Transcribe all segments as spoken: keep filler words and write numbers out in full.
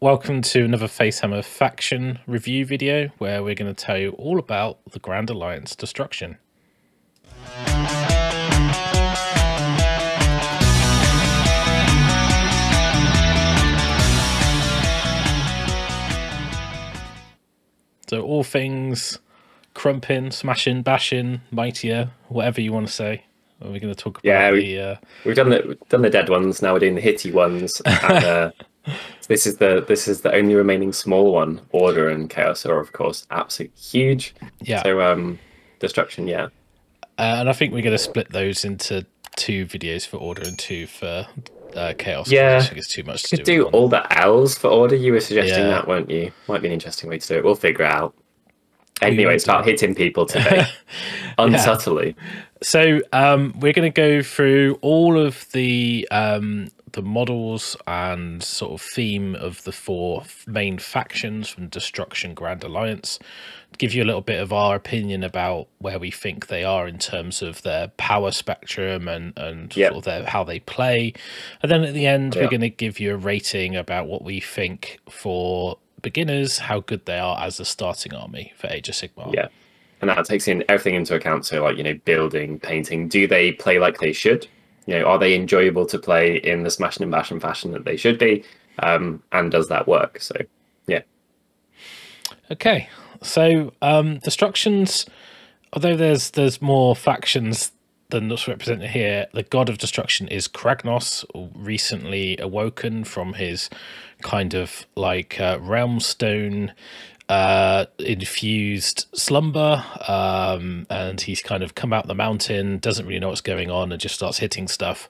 Welcome to another Facehammer faction review video where we're going to tell you all about the Grand Alliance Destruction. So all things crumping, smashing, bashing, mightier, whatever you want to say. We're going to talk about yeah, we, the... Uh... We've done the, we've done the dead ones, now we're doing the hitty ones. And, uh, this is the this is the only remaining small one. Order and Chaos are, of course, absolutely huge. Yeah. So um, Destruction, yeah. Uh, and I think we're going to split those into two videos for Order and two for uh, Chaos. Yeah. I think it's too much to do. You could do, do all the L's for Order. You were suggesting yeah. that, weren't you? Might be an interesting way to do it. We'll figure it out. Anyway, start hitting people today, unsubtly. Yeah. So um, we're going to go through all of the um, the models and sort of theme of the four main factions from Destruction Grand Alliance. Give you a little bit of our opinion about where we think they are in terms of their power spectrum and and yep. sort of their, how they play. And then at the end, yeah. we're going to give you a rating about what we think for beginners, how good they are as a starting army for Age of Sigmar. Yeah, and that takes in everything into account. So, like, you know, building, painting, do they play like they should? You know, are they enjoyable to play in the smashing and bashing fashion that they should be? Um, and does that work? So, yeah. Okay, so um, Destruction's, although there's there's more factions than what's represented here, the god of destruction is Kragnos, recently awoken from his kind of like uh, Realmstone uh, infused slumber, um, and he's kind of come out the mountain, doesn't really know what's going on, and just starts hitting stuff.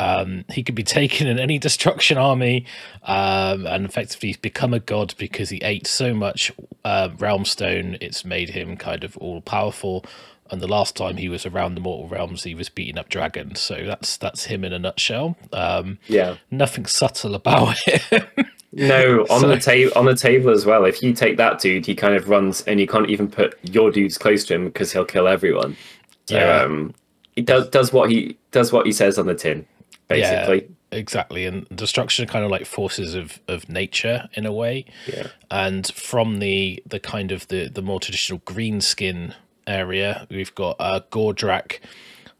Um, he could be taken in any destruction army, um, and effectively he's become a god because he ate so much uh, Realmstone, it's made him kind of all powerful. And the last time he was around the Mortal Realms, he was beating up dragons. So that's that's him in a nutshell. Um, yeah, nothing subtle about him. No, on so. the table, on the table as well. If you take that dude, he kind of runs, and you can't even put your dudes close to him because he'll kill everyone. So, yeah, um, he does does what he does what he says on the tin, basically. Yeah. Exactly, and destruction kind of like forces of of nature in a way. Yeah, and from the the kind of the the more traditional green skin area, we've got uh Gordrakk,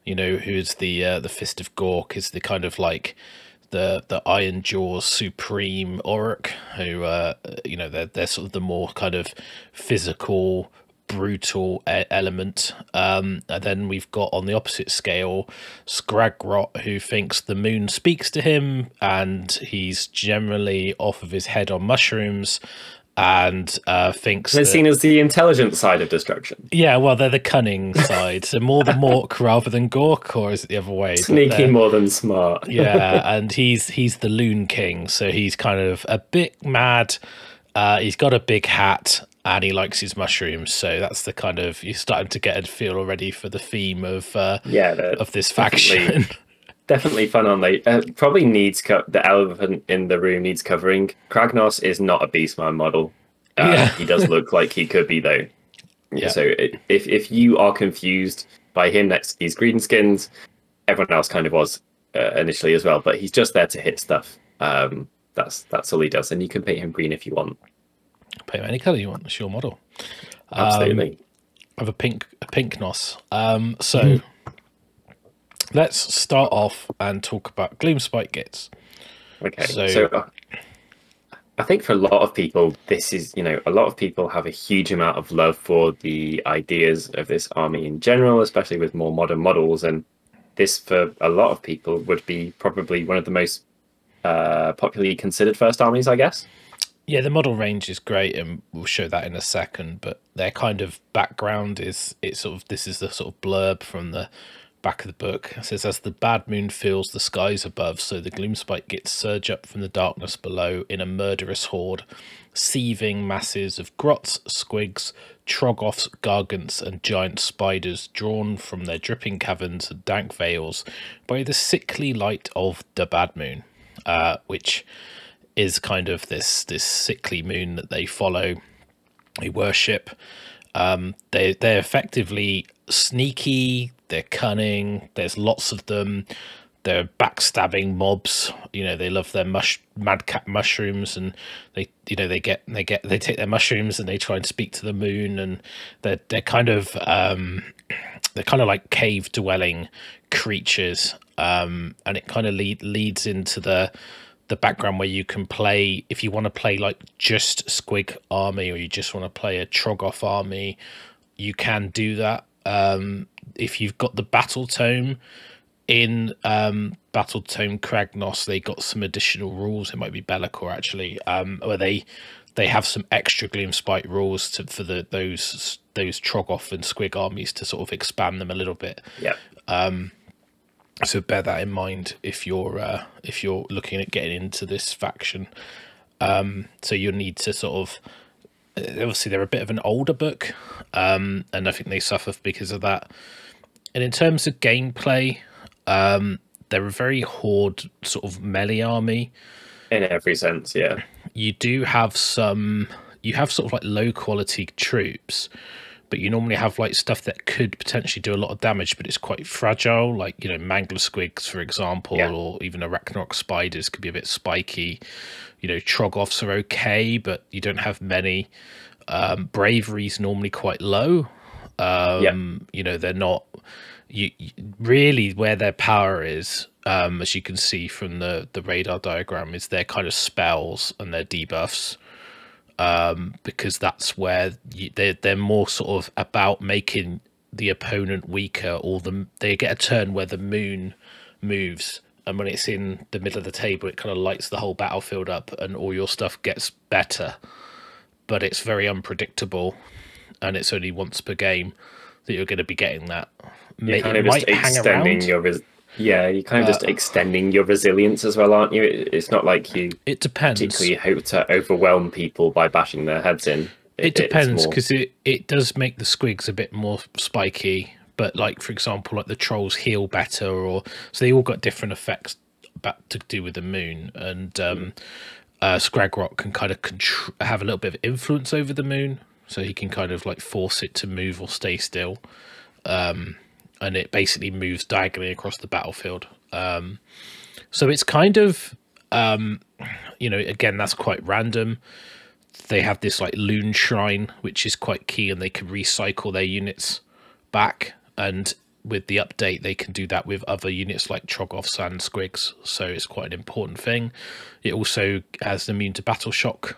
you know, who's the uh, the Fist of Gork, is the kind of like the the Ironjawz supreme Orruk, who uh you know, they're, they're sort of the more kind of physical, brutal element. Um and then we've got, on the opposite scale, Skragrott, who thinks the moon speaks to him and he's generally off of his head on mushrooms, and uh thinks they're that, seen as the intelligent side of destruction. Yeah, well, they're the cunning side, so more the Mork rather than Gork, or is it the other way? Sneaky more than smart. Yeah, and he's he's the Loon King, so he's kind of a bit mad, uh he's got a big hat and he likes his mushrooms. So that's the kind of, you're starting to get a feel already for the theme of uh yeah of this faction. Definitely fun on late. Uh, probably needs co the elephant in the room needs covering. Kragnos is not a Beastman model. Uh, yeah. He does look like he could be, though. Yeah. So it, if if you are confused by him next to these green skins, everyone else kind of was uh, initially as well. But he's just there to hit stuff. Um, that's that's all he does. And you can paint him green if you want. Paint him any color you want. It's your model. Absolutely. Um, I have a pink a pinknos. Um, so. Mm. Let's start off and talk about Gloomspite Gitz. Okay, so, so uh, I think for a lot of people, this is, you know, a lot of people have a huge amount of love for the ideas of this army in general, especially with more modern models. And this, for a lot of people, would be probably one of the most uh, popularly considered first armies, I guess. Yeah, the model range is great, and we'll show that in a second. But their kind of background is, it's sort of, this is the sort of blurb from the back of the book. It says, as the Bad Moon fills the skies above, so the Gloomspite Gitz surge up from the darkness below in a murderous horde, seething masses of grots, squigs, Troggoths, gargants, and giant spiders, drawn from their dripping caverns and dank vales by the sickly light of the Bad Moon, uh, which is kind of this this sickly moon that they follow, they worship. Um, they they're effectively sneaky. They're cunning. There's lots of them. they're backstabbing mobs. You know, they love their mush madcap mushrooms, and they, you know, they get they get they take their mushrooms and they try and speak to the moon, and they're they're kind of um, they're kind of like cave dwelling creatures, um, and it kind of lead, leads into the the background where you can play, if you want to play like just Squig army, or you just want to play a Troggoth army, you can do that. Um, if you've got the Battle Tome in um, Battle Tome Kragnos, they got some additional rules. It might be Bellicor actually, um, where they they have some extra Gloomspite rules to, for the those those Troggoth and Squig armies to sort of expand them a little bit. Yeah. Um, so bear that in mind if you're uh, if you're looking at getting into this faction. Um, so you'll need to sort of, obviously they're a bit of an older book, um, and I think they suffer because of that. And in terms of gameplay, um, they're a very horde sort of melee army. In every sense, yeah. You do have some, you have sort of like low quality troops, but you normally have like stuff that could potentially do a lot of damage, but it's quite fragile. Like, you know, Mangler Squigs, for example, yeah. Or even Arachnarok Spiders could be a bit spiky. You know, Troggoths are okay, but you don't have many. Um, Bravery's normally quite low. Um, yeah. You know, they're not, you, you really where their power is, um, as you can see from the, the radar diagram, is their kind of spells and their debuffs. Um, because that's where you, they're, they're more sort of about making the opponent weaker, or the, they get a turn where the moon moves, and when it's in the middle of the table, it kind of lights the whole battlefield up and all your stuff gets better. But it's very unpredictable, and it's only once per game that you're going to be getting that. You're kind of just extending your res- yeah, you're kind of uh, just extending your resilience as well, aren't you? It's not like you it depends. particularly hope to overwhelm people by bashing their heads in. It, it depends, because more... it, it does make the Squigs a bit more spiky, but like, for example, like the Trolls heal better, or so they all got different effects to do with the moon, and um, uh, Skragrott can kind of contr have a little bit of influence over the moon, so he can kind of like force it to move or stay still. Um, and it basically moves diagonally across the battlefield. Um, so it's kind of, um, you know, again, that's quite random. They have this like Loon Shrine, which is quite key, and they can recycle their units back. And with the update, they can do that with other units like Troggoths and Squigs. So it's quite an important thing. It also has immune to battle shock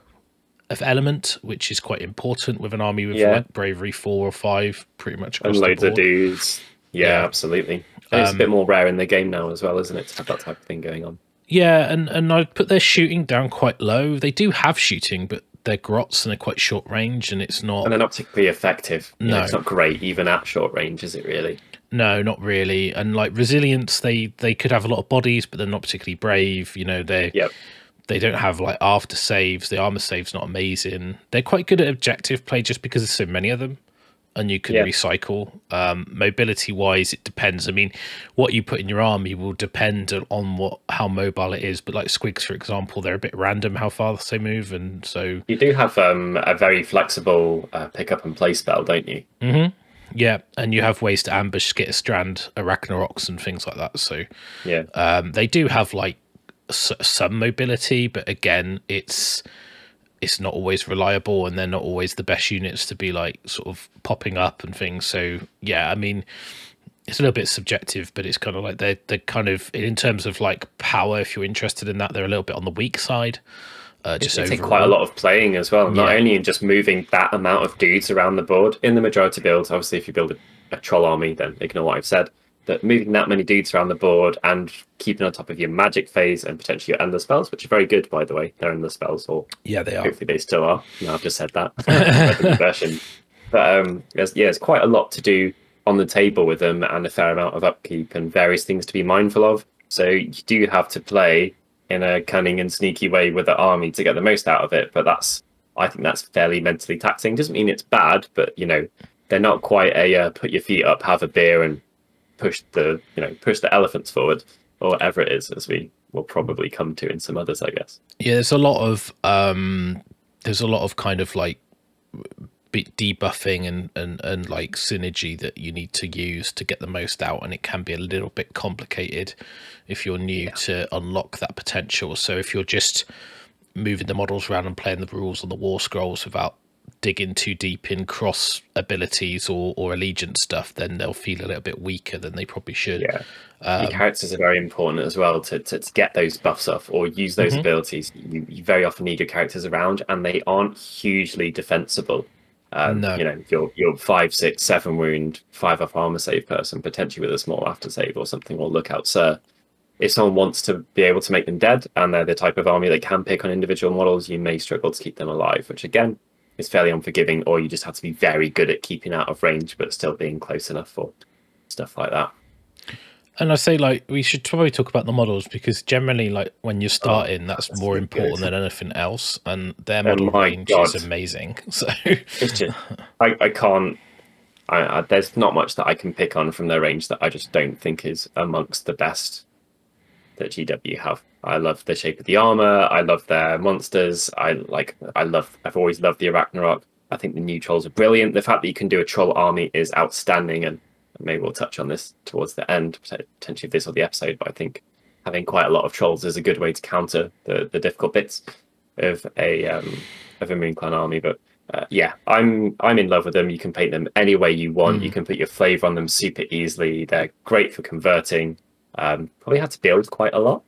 of element, which is quite important with an army with yeah. like bravery four or five, pretty much. And loads of dudes. Yeah, yeah, absolutely. Um, it's a bit more rare in the game now as well, isn't it, to have that type of thing going on? Yeah, and, and I'd put their shooting down quite low. They do have shooting, but they're grots and they're quite short range, and it's not... And they're not particularly effective. No. You know, it's not great, even at short range, is it really? No, not really. And like resilience, they, they could have a lot of bodies, but they're not particularly brave. You know, they yep. they don't have like after saves. The armor save's not amazing. They're quite good at objective play just because there's so many of them. And you can yeah. recycle. Um, mobility wise, it depends. I mean, what you put in your army will depend on what how mobile it is. But like Squigs, for example, they're a bit random how fast they move, and so you do have um, a very flexible uh, pick up and play spell, don't you? Mm-hmm. Yeah, and you have ways to ambush, skitter strand, Arachnarok, and things like that. So yeah, um, they do have like s some mobility, but again, it's. It's not always reliable, and they're not always the best units to be like sort of popping up and things. So yeah, I mean, it's a little bit subjective, but it's kind of like they're, they're kind of, in terms of like power, if you're interested in that, they're a little bit on the weak side. Uh, just it takes quite a lot of playing as well, not yeah. only in just moving that amount of dudes around the board. In the majority builds, obviously, if you build a, a troll army, then ignore what I've said. That moving that many dudes around the board and keeping on top of your magic phase and potentially your endless spells, which are very good, by the way. They're endless spells, or yeah, they are. Hopefully, they still are. No, I've just said that. version. But um, there's, yeah, there's quite a lot to do on the table with them, and a fair amount of upkeep and various things to be mindful of. So you do have to play in a cunning and sneaky way with the army to get the most out of it. But that's, I think, that's fairly mentally taxing. Doesn't mean it's bad, but you know, they're not quite a uh, put your feet up, have a beer, and push the you know push the elephants forward, or whatever it is, as we will probably come to in some others, I guess. Yeah, there's a lot of um there's a lot of kind of like debuffing and, and, and like synergy that you need to use to get the most out, and it can be a little bit complicated if you're new yeah. to unlock that potential. So if you're just moving the models around and playing the rules on the war scrolls without digging too deep in cross abilities or, or allegiance stuff, then they'll feel a little bit weaker than they probably should. Yeah. Um, Your characters are very important as well to, to, to get those buffs off or use those mm-hmm. abilities. You, you very often need your characters around, and they aren't hugely defensible. Um, no. You know, you're, you're five, six, seven wound, five up armor save person, potentially with a small after save or something, or lookout, sir. If someone wants to be able to make them dead, and they're the type of army that can pick on individual models, you may struggle to keep them alive, which again, is fairly unforgiving, or you just have to be very good at keeping out of range, but still being close enough for stuff like that. And I say, like, we should probably talk about the models, because generally, like, when you're starting, oh, that's, that's more important good. than anything else, and their model oh range God. is amazing. So it's just, I, I can't, I, I, there's not much that I can pick on from their range that I just don't think is amongst the best that G W have. I love the shape of the armor, I love their monsters, I like, I love, I've always loved the Arachnarok. I think the new trolls are brilliant. The fact that you can do a troll army is outstanding, and maybe we'll touch on this towards the end, potentially of this or the episode, but I think having quite a lot of trolls is a good way to counter the, the difficult bits of a um, of a Moonclan army. But uh, yeah, I'm I'm in love with them. You can paint them any way you want. Mm. You can put your flavor on them super easily. They're great for converting. Um, probably had to build quite a lot.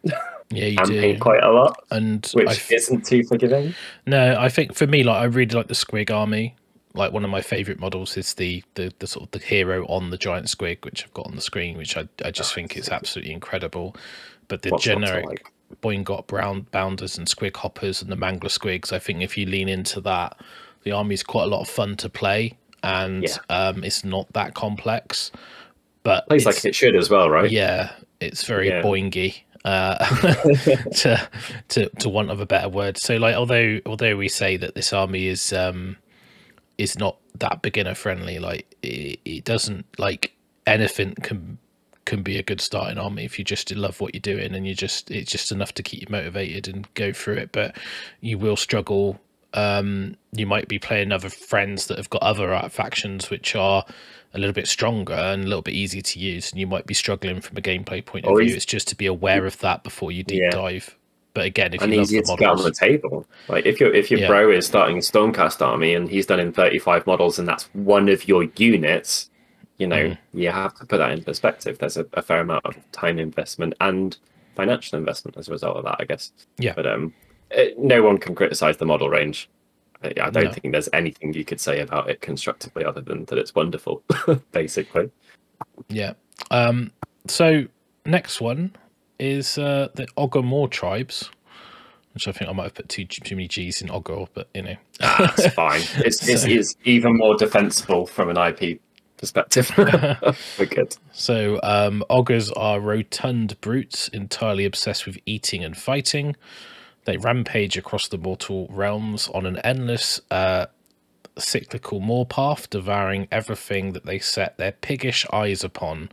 Yeah, you and do paint quite a lot, and which isn't too forgiving. No, I think for me, like, I really like the Squig army. Like, one of my favourite models is the, the the sort of the hero on the giant squig, which I've got on the screen, which I I just oh, think is absolutely incredible. But the What's generic like? Boingot brown bounders and squig hoppers and the mangler squigs, I think if you lean into that, the army is quite a lot of fun to play, and yeah. um, it's not that complex. But plays like it should as well, right? Yeah, it's very yeah. boingy. Uh, to to to want of a better word. So, like, although although we say that this army is um. is not that beginner friendly, like it, it doesn't, like, anything can can be a good starting army if you just love what you're doing, and you just, it's just enough to keep you motivated and go through it. But you will struggle. Um you might be playing other friends that have got other factions which are a little bit stronger and a little bit easier to use, and you might be struggling from a gameplay point Always. of view. It's just to be aware of that before you deep yeah. dive. But again, if you love the models, to get on the table. Like, if, you're, if your yeah. bro is starting a Stormcast army and he's done in thirty-five models and that's one of your units, you know, mm. you have to put that in perspective. There's a, a fair amount of time investment and financial investment as a result of that, I guess. Yeah. But um, it, no one can criticize the model range. I, I don't no. think there's anything you could say about it constructively other than that it's wonderful, basically. Yeah. Um. So, next one is uh, the Ogor Mawtribes, which I think I might have put too, too many G's in Ogor, but, you know. That's fine. It's, so, it's, it's even more defensible from an I P perspective. We're good. So, um, Ogres are rotund brutes, entirely obsessed with eating and fighting. They rampage across the Mortal Realms on an endless uh, cyclical warpath, devouring everything that they set their piggish eyes upon.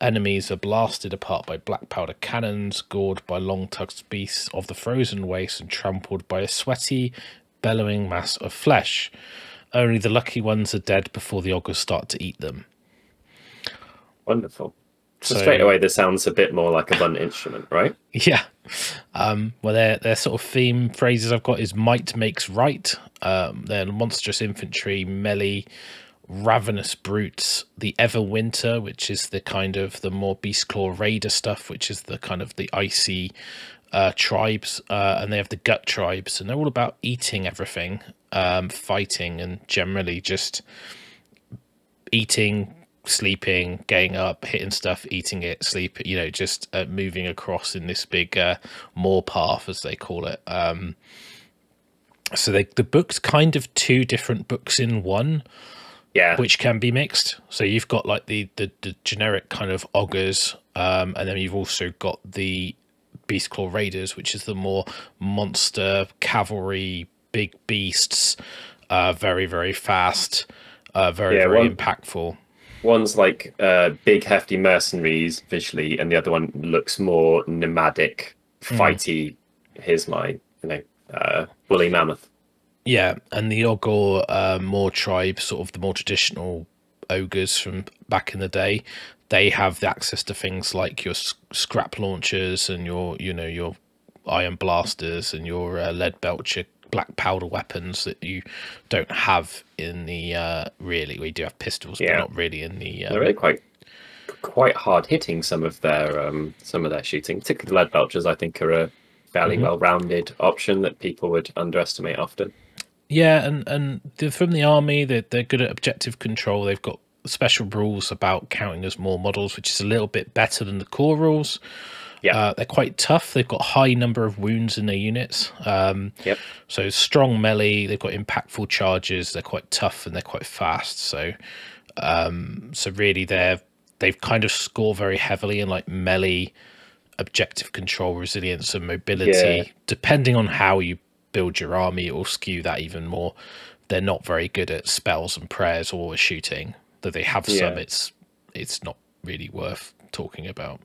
Enemies are blasted apart by black powder cannons, gored by long-tusked beasts of the frozen waste, and trampled by a sweaty, bellowing mass of flesh. Only the lucky ones are dead before the ogres start to eat them. Wonderful. So, so straight away, this sounds a bit more like a blunt instrument, right? Yeah. Um, well, their their sort of theme phrases I've got is might makes right. Um, they're monstrous infantry, melee, ravenous brutes. The Everwinter, which is the kind of the more Beastclaw Raider stuff, which is the kind of the icy uh tribes, uh and they have the gut tribes, and they're all about eating everything, um fighting, and generally just eating, sleeping, getting up, hitting stuff, eating it, sleep, you know, just uh, moving across in this big uh moor path, as they call it. Um so they, the book's kind of two different books in one. Yeah. Which can be mixed. So you've got, like, the, the, the generic kind of ogres, um, and then you've also got the Beastclaw Raiders, which is the more monster, cavalry, big beasts, uh, very, very fast, uh, very, yeah, very one, impactful. One's like uh, big, hefty mercenaries visually, and the other one looks more nomadic, fighty. Mm. Here's my, you know, uh, woolly mammoth. Yeah, and the Ogor uh, Mawtribes, sort of the more traditional ogres from back in the day, they have the access to things like your scrap launchers and your, you know, your iron blasters and your uh, lead belcher black powder weapons that you don't have in the uh, really. We do have pistols, yeah. but not really in the. Um, They're really quite quite hard hitting. Some of their um, some of their shooting, particularly the lead belchers, I think, are a fairly mm-hmm. well rounded option that people would underestimate often. Yeah, and and they're from the army, they're, they're good at objective control. They've got special rules about counting as more models, which is a little bit better than the core rules. Yeah, uh, they're quite tough. They've got high number of wounds in their units. Um, yep. So strong melee. They've got impactful charges. They're quite tough and they're quite fast. So, um, so really, they're they've kind of score very heavily in like melee, objective control, resilience, and mobility. Yeah. Depending on how you build your army, it will skew that even more. They're not very good at spells and prayers or shooting. Though they have yeah. some, it's it's not really worth talking about.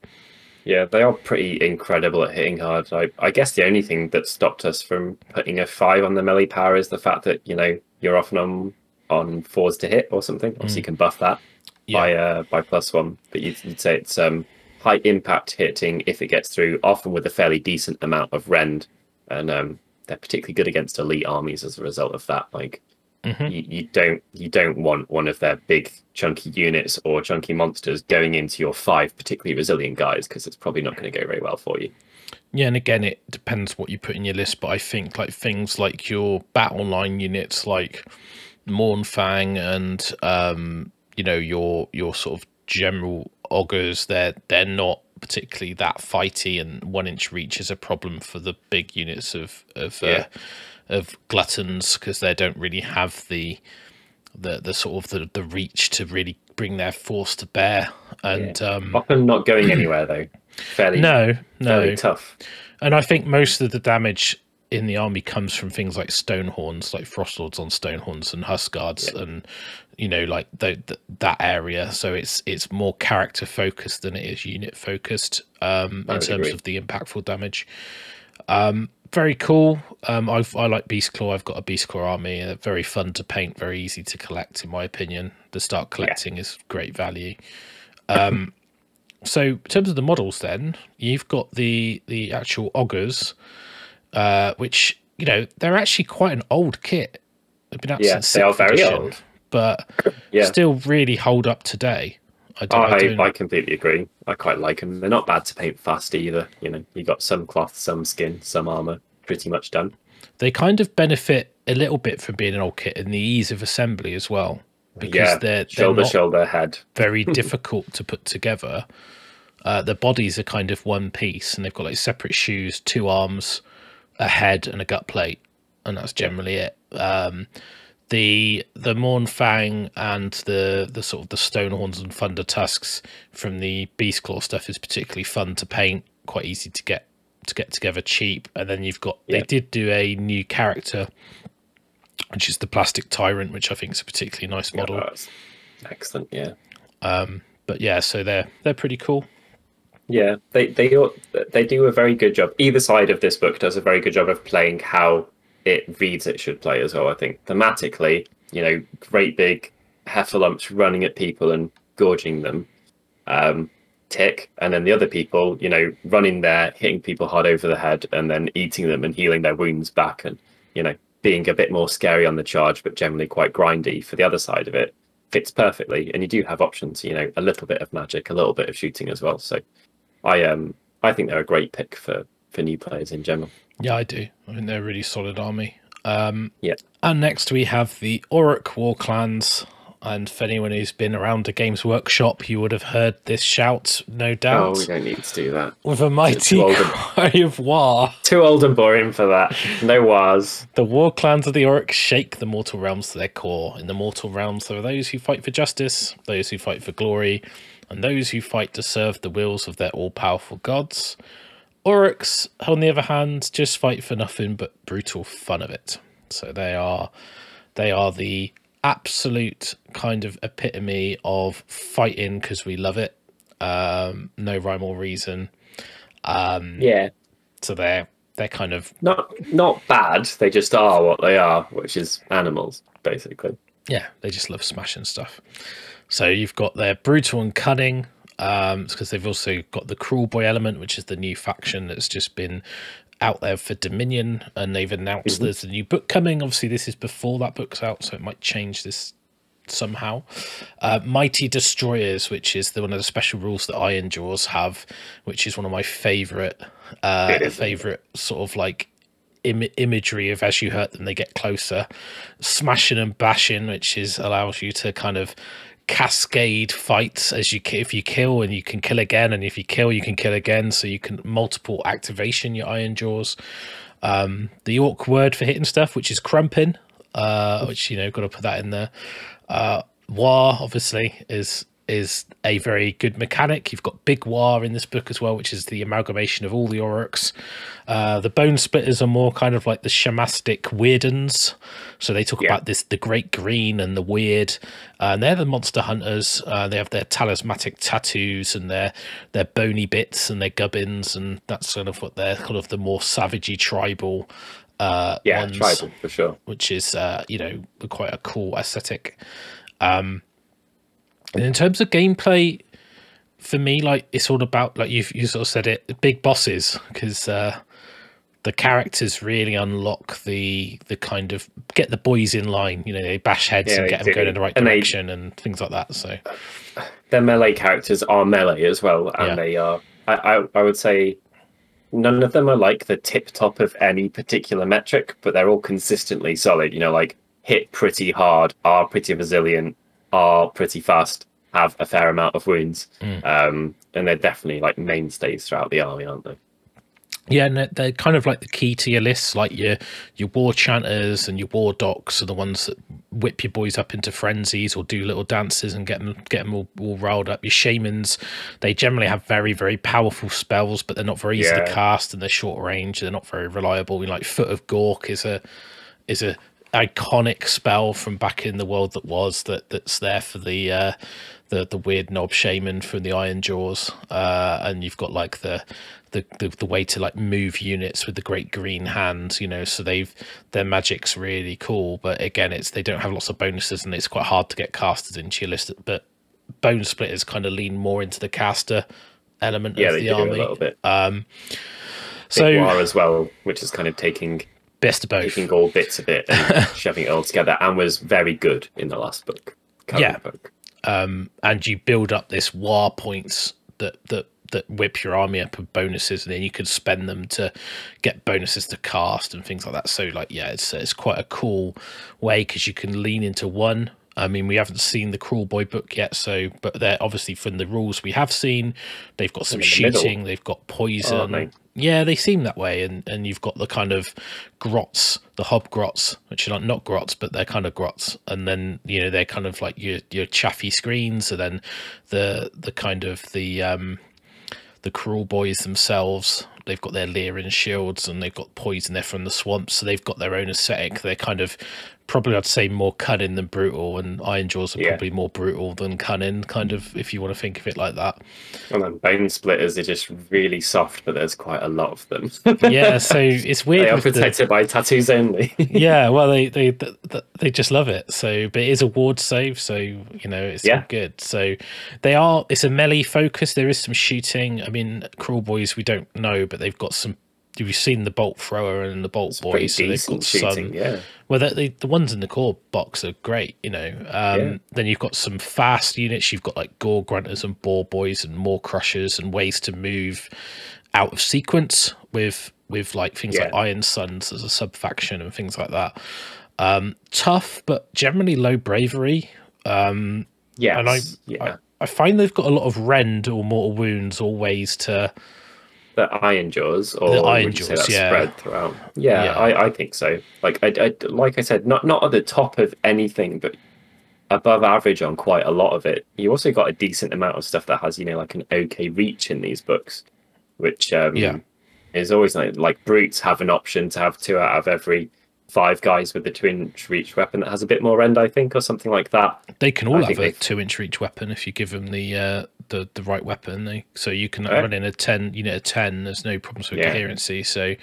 Yeah, they are pretty incredible at hitting hard. I, I guess the only thing that stopped us from putting a five on the melee power is the fact that, you know, you're often on on fours to hit or something. Obviously, mm. you can buff that yeah. by uh, by plus one. But you'd, you'd say it's um, high impact hitting if it gets through, often with a fairly decent amount of rend. And um, they're particularly good against elite armies as a result of that. Like, mm-hmm. you, you don't you don't want one of their big chunky units or chunky monsters going into your five particularly resilient guys, because it's probably not going to go very well for you. Yeah, and again, it depends what you put in your list, but I think like things like your battle line units like Mournfang and um you know, your your sort of general ogres, they're they're not particularly that fighty, and one inch reach is a problem for the big units of of yeah. uh, of gluttons, because they don't really have the the the sort of the, the reach to really bring their force to bear, and yeah. um often not going anywhere though. Fairly no no fairly tough. And I think most of the damage in the army comes from things like Stonehorns, like Frostlords on Stonehorns and Huskguards, yeah. and you know, like the, the, that area. So it's it's more character focused than it is unit focused um I in terms agree. of the impactful damage. Um, very cool. Um, I've, I like Beastclaw. I've got a Beastclaw army. Uh, very fun to paint, very easy to collect, in my opinion. The start collecting yeah. is great value. Um, so in terms of the models then, you've got the, the actual ogres, uh, which, you know, they're actually quite an old kit. They've been out yeah, since they are very edition, old. But yeah. still really hold up today. I, don't, oh, I, don't... I completely agree. I quite like them. They're not bad to paint fast either. You know, you got some cloth, some skin, some armor, pretty much done. They kind of benefit a little bit from being an old kit and the ease of assembly as well, because yeah. they're, they're shoulder, not shoulder, head. very difficult to put together. Uh, their bodies are kind of one piece, and they've got like separate shoes, two arms, a head, and a gut plate, and that's generally it. Um, The the Mournfang and the the sort of the Stonehorns and Thunder Tusks from the Beastclaw stuff is particularly fun to paint, quite easy to get to get together cheap. And then you've got yeah. they did do a new character, which is the Plastic Tyrant, which I think is a particularly nice model. Yeah, that's excellent, yeah. Um, but yeah, so they're they're pretty cool. Yeah, they they they do a very good job. Either side of this book does a very good job of playing how it reads it should play as well, I think. Thematically, you know, great big heffalumps running at people and gorging them. Um, tick. And then the other people, you know, running there, hitting people hard over the head and then eating them and healing their wounds back, and, you know, being a bit more scary on the charge, but generally quite grindy for the other side of it. Fits perfectly. And you do have options, you know, a little bit of magic, a little bit of shooting as well. So I um I think they're a great pick for, for new players in general. Yeah, I do. I mean, they're a really solid army. Um, yeah. And next we have the Orruk Warclans. And for anyone who's been around a Games Workshop, you would have heard this shout, no doubt. Oh, we don't need to do that. With a mighty cry and... of war. Too old and boring for that. No wars. The Warclans of the Orruk shake the Mortal Realms to their core. In the Mortal Realms, there are those who fight for justice, those who fight for glory, and those who fight to serve the wills of their all-powerful gods. Orruks, on the other hand, just fight for nothing but brutal fun of it. So they are they are the absolute kind of epitome of fighting because we love it. Um, no rhyme or reason. Um, yeah. So they're they're kind of not not bad. They just are what they are, which is animals, basically. Yeah, they just love smashing stuff. So you've got their brutal and cunning. Um, it's because they've also got the Kruleboyz element, which is the new faction that's just been out there for Dominion, and they've announced mm-hmm. there's a new book coming. Obviously, this is before that book's out, so it might change this somehow. Uh, Mighty Destroyers, which is the, one of the special rules that Ironjawz have, which is one of my favourite, uh, favourite sort of like Im imagery of as you hurt them, they get closer. Smashing and bashing, which is allows you to kind of cascade fights as you if you kill and you can kill again, and if you kill you can kill again, so you can multiple activation your Ironjawz. Um, the orc word for hitting stuff, which is crumping, uh, which you know got to put that in there. Uh, war obviously is is a very good mechanic. You've got Big War in this book as well, which is the amalgamation of all the Orruks. Uh, the Bonesplitters are more kind of like the shamastic weirdens. So they talk yeah. about this, the Great Green and the weird, uh, and they're the monster hunters. Uh, they have their talismanic tattoos and their, their bony bits and their gubbins. And that's sort of what they're kind of the more savagey tribal, uh, yeah, ones, tribal for sure, which is, uh, you know, quite a cool aesthetic. Um, And in terms of gameplay, for me, like it's all about, like you've you sort of said it, big bosses, because uh, the characters really unlock the the kind of get the boys in line. You know, they bash heads yeah, and get them do. going in the right and direction they, and things like that. So their melee characters are melee as well, and yeah. they are. I, I I would say none of them are like the tip top of any particular metric, but they're all consistently solid. You know, like hit pretty hard, are pretty resilient, are pretty fast, have a fair amount of wounds, mm. um, and they're definitely like mainstays throughout the army, aren't they? Yeah, and they're kind of like the key to your lists, like your your war chanters and your war docs are the ones that whip your boys up into frenzies or do little dances and get them get them all, all riled up. Your shamans, they generally have very very powerful spells, but they're not very easy yeah. to cast, and they're short range. They're not very reliable. We like Foot of Gork is a is a iconic spell from back in the world that was that that's there for the uh the the weird knob shaman from the Ironjawz, uh and you've got like the, the the the way to like move units with the Great Green Hand, you know, so they've their magic's really cool, but again it's they don't have lots of bonuses and it's quite hard to get casted into your list. But Bonesplitters kind of lean more into the caster element yeah, of the army a little bit. um so War as well, which is kind of taking best of both, taking all bits of it and shoving it all together, and was very good in the last book. Yeah, book. Um, and you build up this war points that that that whip your army up with bonuses, and then you could spend them to get bonuses to cast and things like that. So, like, yeah, it's it's quite a cool way because you can lean into one. I mean, we haven't seen the Kruleboyz book yet, so but they're obviously from the rules we have seen. They've got some the shooting, middle. they've got poison. Oh, yeah, they seem that way, and and you've got the kind of grots, the hobgrots, which are not, not grots, but they're kind of grots, and then you know they're kind of like your your chaffy screens, and then the the kind of the um the Kruleboyz themselves. They've got their leering shields and they've got poison. They're from the swamps, so they've got their own aesthetic. They're kind of probably, I'd say, more cunning than brutal, and Ironjawz are yeah. probably more brutal than cunning, kind of, if you want to think of it like that. And then Bonesplitters are just really soft, but there's quite a lot of them. Yeah, so it's weird. They are protected the... by tattoos only. Yeah, well, they, they they they just love it. So, but it is a ward save, so you know it's yeah. all good. So they are. It's a melee focus. There is some shooting. I mean, Kruleboyz we don't know, but they've got some. You've seen the bolt thrower and the bolt it's boys, so they've got some. Shooting, yeah. Well, they, the ones in the core box are great, you know. Um, yeah. Then you've got some fast units. You've got like Gore Grunters and Boar Boys and Maw Crushers and ways to move out of sequence with with like things yeah. like Iron Suns as a sub faction and things like that. Um, tough, but generally low bravery. Um, yes. and I, yeah, and I I find they've got a lot of rend or mortal wounds or ways to. The Ironjawz, or the Ironjawz, yeah, spread throughout. Yeah, yeah. I, I think so. Like I, I, like I said, not not at the top of anything, but above average on quite a lot of it. You also got a decent amount of stuff that has, you know, like an okay reach in these books, which um, yeah, is always nice. Like brutes have an option to have two out of every five guys with the two-inch reach weapon that has a bit more rend, I think, or something like that. They can all I have a two-inch reach weapon if you give them the uh, the the right weapon. They, so you can okay. run in a ten, you know, a ten. There's no problems with yeah. coherency. So,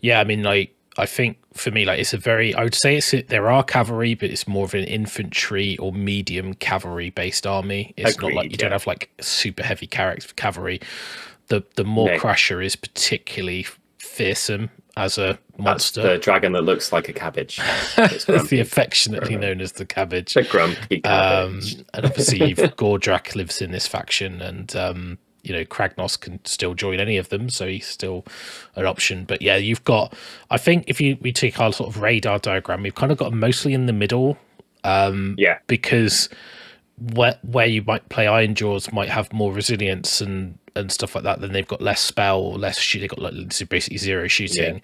yeah, I mean, like I think for me, like it's a very. I would say it's there are cavalry, but it's more of an infantry or medium cavalry based army. It's Agreed, not like you yeah. don't have like super heavy character cavalry. The the Maw no. Crusher is particularly fearsome as a monster. That's the dragon that looks like a cabbage. It's the affectionately known as the cabbage. The grumpy cabbage. Um, and obviously, you've, Gordrakk lives in this faction, and um, you know Kragnos can still join any of them, so he's still an option. But yeah, you've got. I think if you we take our sort of radar diagram, we've kind of got mostly in the middle. Um, yeah. Because where where you might play Ironjawz might have more resilience and. and stuff like that, then they've got less spell or less shoot. They've got like basically zero shooting, yeah.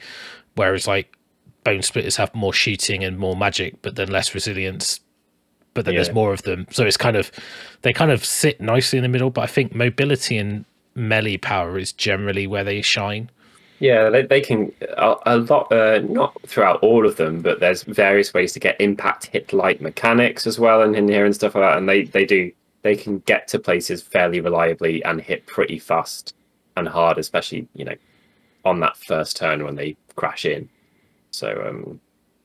whereas like Bonesplitterz have more shooting and more magic, but then less resilience, but then yeah. there's more of them. So it's kind of, they kind of sit nicely in the middle, but I think mobility and melee power is generally where they shine. Yeah, they, they can, a, a lot, uh, not throughout all of them, but there's various ways to get impact hit-like mechanics as well and in here and stuff like that, and they, they do they can get to places fairly reliably and hit pretty fast and hard, especially, you know, on that first turn when they crash in. So, um,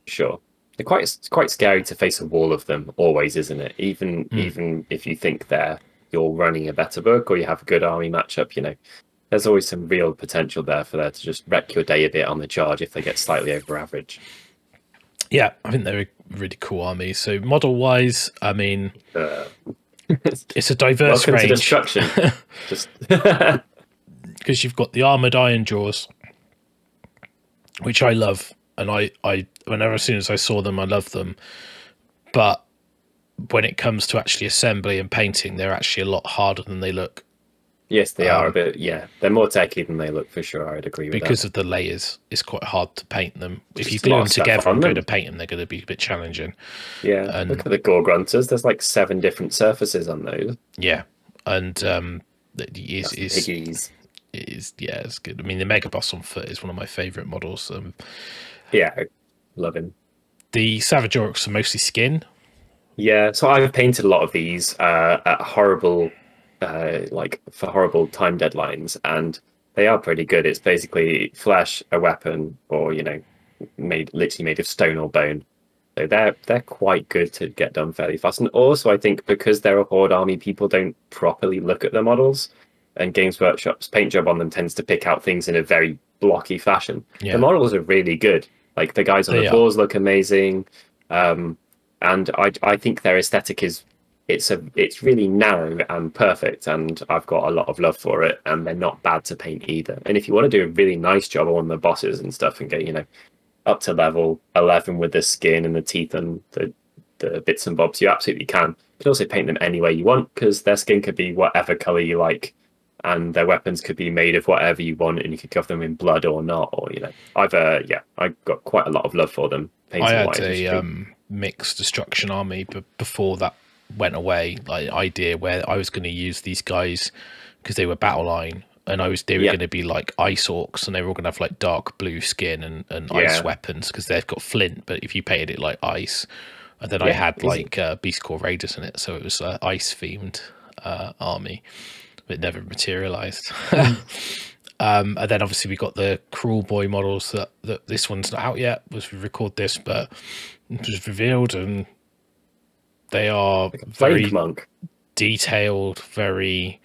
sure. They're quite, it's quite scary to face a wall of them always, isn't it? Even mm. even if you think they're, you're running a better book or you have a good army matchup, you know, there's always some real potential there for there to just wreck your day a bit on the charge if they get slightly over average. Yeah, I think they're a really cool army. So model-wise, I mean... Uh, it's a diverse Welcome range. To destruction. Just because you've got the armored Ironjawz, which I love, and I, I whenever as soon as I saw them, I loved them. But when it comes to actually assembly and painting, they're actually a lot harder than they look. Yes, they um, are a bit. Yeah, they're more techy than they look for sure. I'd agree with because that. Because of the layers, it's quite hard to paint them. Just if you glue them together and go to paint them, they're going to be a bit challenging. Yeah, and look at the Gore Grunters. There's like seven different surfaces on those. Yeah, and um, is is is yeah, it's good. I mean, the Mega Boss on foot is one of my favourite models. Um, yeah, I love him. The Savage Orruks are mostly skin. Yeah, so I've painted a lot of these uh, at horrible. Uh, like for horrible time deadlines, and they are pretty good. It's basically flesh, a weapon, or you know, made literally made of stone or bone. So they're they're quite good to get done fairly fast. And also, I think because they're a horde army, people don't properly look at their models, and Games Workshop's paint job on them tends to pick out things in a very blocky fashion. Yeah. The models are really good. Like the guys on they the floors are. look amazing, um, and I I think their aesthetic is. It's a, it's really narrow and perfect, and I've got a lot of love for it. And they're not bad to paint either. And if you want to do a really nice job on the bosses and stuff, and get you know up to level eleven with the skin and the teeth and the the bits and bobs, you absolutely can. You can also paint them any way you want because their skin could be whatever color you like, and their weapons could be made of whatever you want, and you could cover them in blood or not, or you know, I've uh, yeah, I got quite a lot of love for them. I had a um, mixed destruction army, but before that. Went away like idea where I was going to use these guys because they were battle line and I was they were yeah. going to be like ice orcs and they were all going to have like dark blue skin and, and yeah. ice weapons because they've got flint but if you painted it like ice and then yeah, I had like uh, Beastclaw Raiders in it so it was an uh, ice themed uh, army but never materialized. Um, and then obviously we got the Kruleboyz models that, that this one's not out yet was we record this but it was revealed and they are like very monk. detailed, very,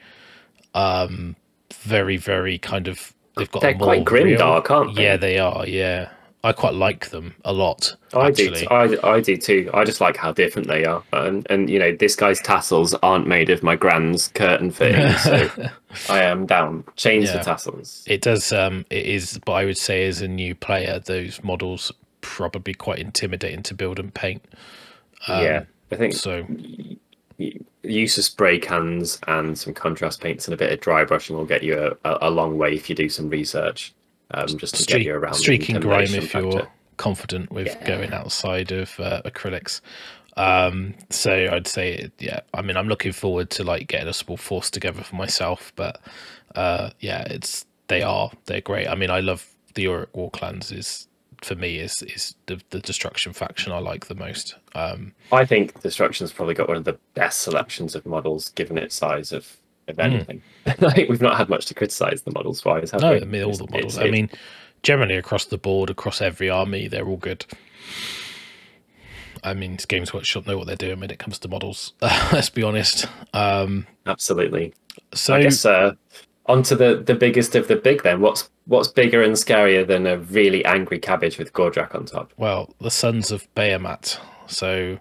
um, very, very kind of. They've got. They're quite grim dark, aren't they? Yeah, they are. Yeah, I quite like them a lot. I actually. do. I I do too. I just like how different they are, and and you know this guy's tassels aren't made of my grand's curtain fitting, so I am down. Change yeah. the tassels. It does. Um, it is. But I would say as a new player, those models probably quite intimidating to build and paint. Um, yeah. I think so. Use of spray cans and some contrast paints and a bit of dry brushing will get you a, a long way if you do some research. Um, just to Streak, get you around streaking grime if factor. You're confident with yeah. going outside of uh, acrylics. Um, so I'd say, yeah. I mean, I'm looking forward to like getting a small force together for myself, but uh, yeah, it's they are they're great. I mean, I love the Orruk Warclans is. For me is is the, the destruction faction I like the most. um I think destruction's probably got one of the best selections of models given its size of if anything. Mm. Like, we've not had much to criticise the models for. Have no, we? I mean, all the models. It's, it's, I mean, generally across the board, across every army, they're all good. I mean, Games Workshop know what they're doing when it comes to models. Let's be honest. Um, Absolutely. So I guess uh, on to the, the biggest of the big then. What's what's bigger and scarier than a really angry cabbage with Gordrakk on top? Well, the Sons of Behemat. So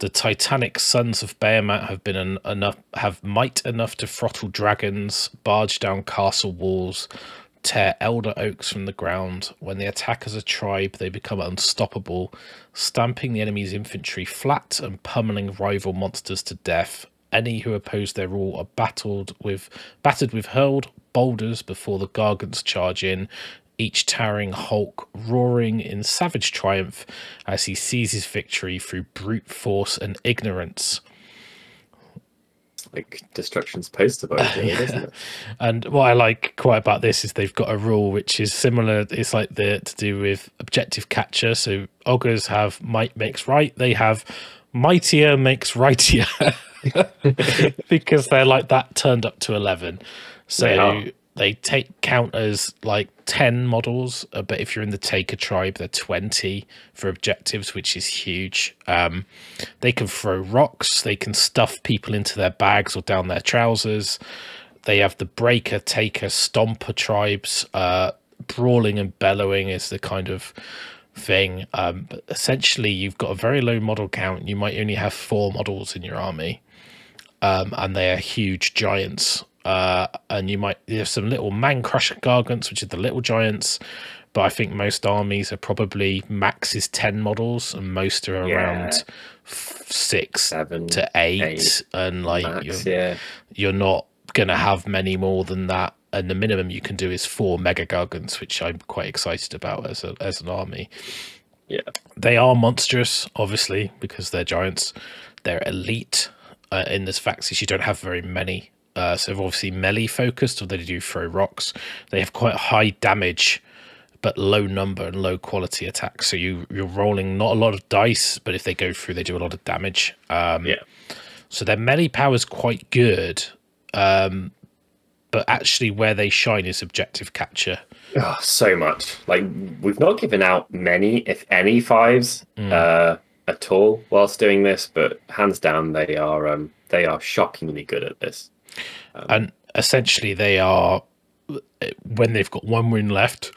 the Titanic Sons of Behemat have been en enough have might enough to throttle dragons, barge down castle walls, tear elder oaks from the ground. When they attack as a tribe, they become unstoppable, stamping the enemy's infantry flat and pummeling rival monsters to death. Any who oppose their rule are battled with battered with hurled boulders before the Gargants charge in, each towering hulk roaring in savage triumph as he seizes victory through brute force and ignorance. Like Destruction's poster boy, uh, yeah. Isn't it? And what I like quite about this is they've got a rule which is similar. It's like the to do with objective capture. So ogres have might makes right. They have mightier makes rightier because they're like that turned up to eleven. So they, they take counters like ten models, but if you're in the Taker tribe, they're twenty for objectives, which is huge. Um, they can throw rocks. They can stuff people into their bags or down their trousers. They have the Breaker, Taker, Stomper tribes. Uh, brawling and bellowing is the kind of thing. Um, but essentially, you've got a very low model count. You might only have four models in your army, um, and they are huge giants. Uh, and you might have some little man crusher gargants, which are the little giants, but I think most armies are probably max is ten models, and most are yeah. around six Seven, to eight, eight and like max, you're, yeah. you're not gonna have many more than that. And the minimum you can do is four Mega Gargants, which I'm quite excited about as a, as an army. Yeah, they are monstrous, obviously, because they're giants. They're elite uh, in this faxis. You don't have very many. Uh, so they're obviously melee focused, so they do throw rocks. They have quite high damage, but low number and low quality attacks. So you, you're rolling not a lot of dice, but if they go through, they do a lot of damage. Um, yeah. So their melee power is quite good, um, but actually where they shine is objective capture. Oh, so much. Like, we've not given out many, if any, fives mm. uh, at all whilst doing this, but hands down, they are um, they are shockingly good at this. Um, and essentially they are, when they've got one wound left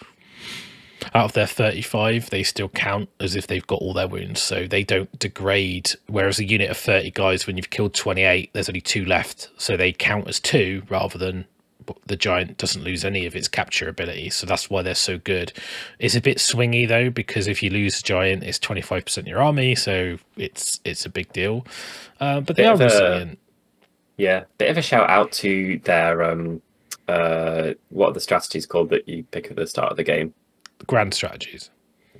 out of their thirty-five, they still count as if they've got all their wounds, so they don't degrade. Whereas a unit of thirty guys, when you've killed twenty-eight, there's only two left, so they count as two rather than the giant doesn't lose any of its capture ability. So that's why they're so good. It's a bit swingy though, because if you lose a giant, it's twenty-five percent your army, so it's it's a big deal. Uh, but they are resilient. Yeah, bit of a shout out to their um, uh, what are the strategies called that you pick at the start of the game? Grand strategies.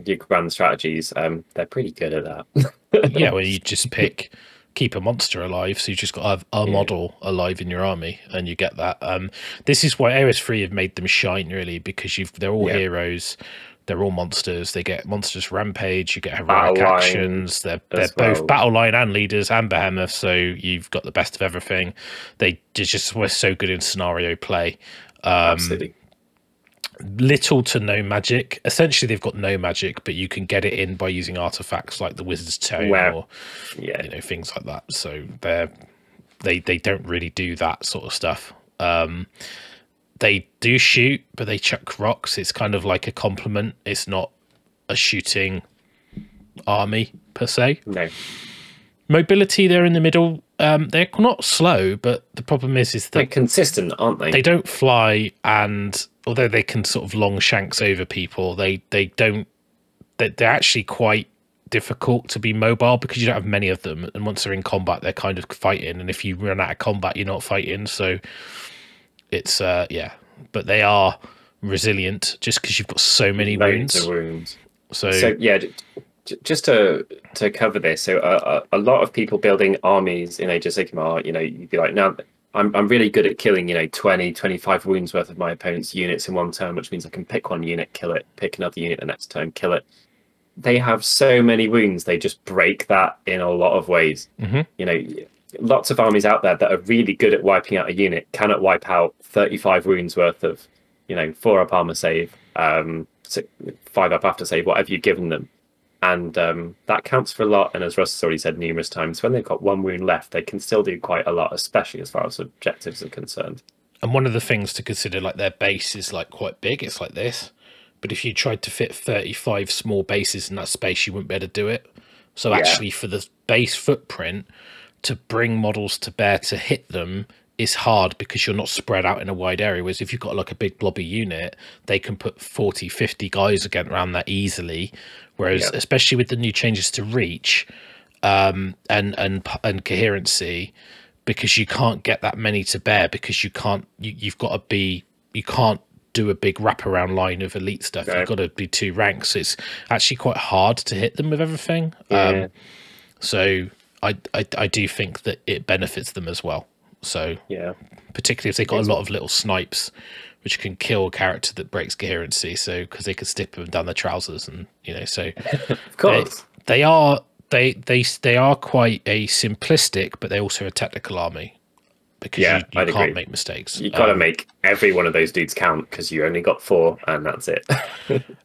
Your grand strategies. Um, they're pretty good at that. Yeah, well, you just pick keep a monster alive, so you just got to have a yeah. model alive in your army, and you get that. Um, this is why A O S three have made them shine really, because you've they're all yeah. heroes. They're all monsters. They get monstrous rampage. You get heroic battle actions. They're, they're both well. battle line and leaders and behemoth. So you've got the best of everything. They just were so good in scenario play. Um, Absolutely. Little to no magic. Essentially, they've got no magic, but you can get it in by using artifacts like the Wizard's Tome wow. or yeah. you know, things like that. So they're they they don't really do that sort of stuff. Um, They do shoot, but they chuck rocks. It's kind of like a compliment. It's not a shooting army per se. No. Mobility, they're in the middle. Um, they're not slow, but the problem is, is that they're consistent, aren't they? They don't fly, and although they can sort of long shanks over people, they they don't. They're, they're actually quite difficult to be mobile because you don't have many of them. And once they're in combat, they're kind of fighting. And if you run out of combat, you're not fighting. So. It's uh yeah, but they are resilient just because you've got so many wounds. Loads of wounds. So, so yeah, just to to cover this. So uh, a lot of people building armies in Age of Sigmar, you know, you'd be like, no, I'm I'm really good at killing, you know, twenty, twenty-five wounds worth of my opponent's units in one turn, which means I can pick one unit, kill it, pick another unit the next turn, kill it. They have so many wounds, they just break that in a lot of ways. Mm-hmm. You know, lots of armies out there that are really good at wiping out a unit cannot wipe out thirty-five wounds worth of, you know, four up armor save, um, six, five up after save, whatever you've given them. And um, that counts for a lot. And as Russ has already said numerous times, when they've got one wound left, they can still do quite a lot, especially as far as objectives are concerned. And one of the things to consider, like, their base is like quite big. It's like this. But if you tried to fit thirty-five small bases in that space, you wouldn't be able to do it. So yeah. Actually, for the base footprint, to bring models to bear to hit them is hard because you're not spread out in a wide area. Whereas if you've got like a big blobby unit, they can put forty, fifty guys again around that easily. Whereas, yeah. especially with the new changes to reach um, and, and, and coherency, because you can't get that many to bear because you can't, you, you've got to be, you can't do a big wraparound line of elite stuff. Okay. You've got to be two ranks. So it's actually quite hard to hit them with everything. Yeah. Um, so I, I, I do think that it benefits them as well. So yeah, particularly if they've got a lot of little snipes, which can kill a character that breaks coherency. So because they could stick them down their trousers, and you know, so of course they, they are they they they are quite a simplistic, but they also a tactical army because yeah, you, you can't agree. make mistakes. You gotta um, make every one of those dudes count because you only got four, and that's it.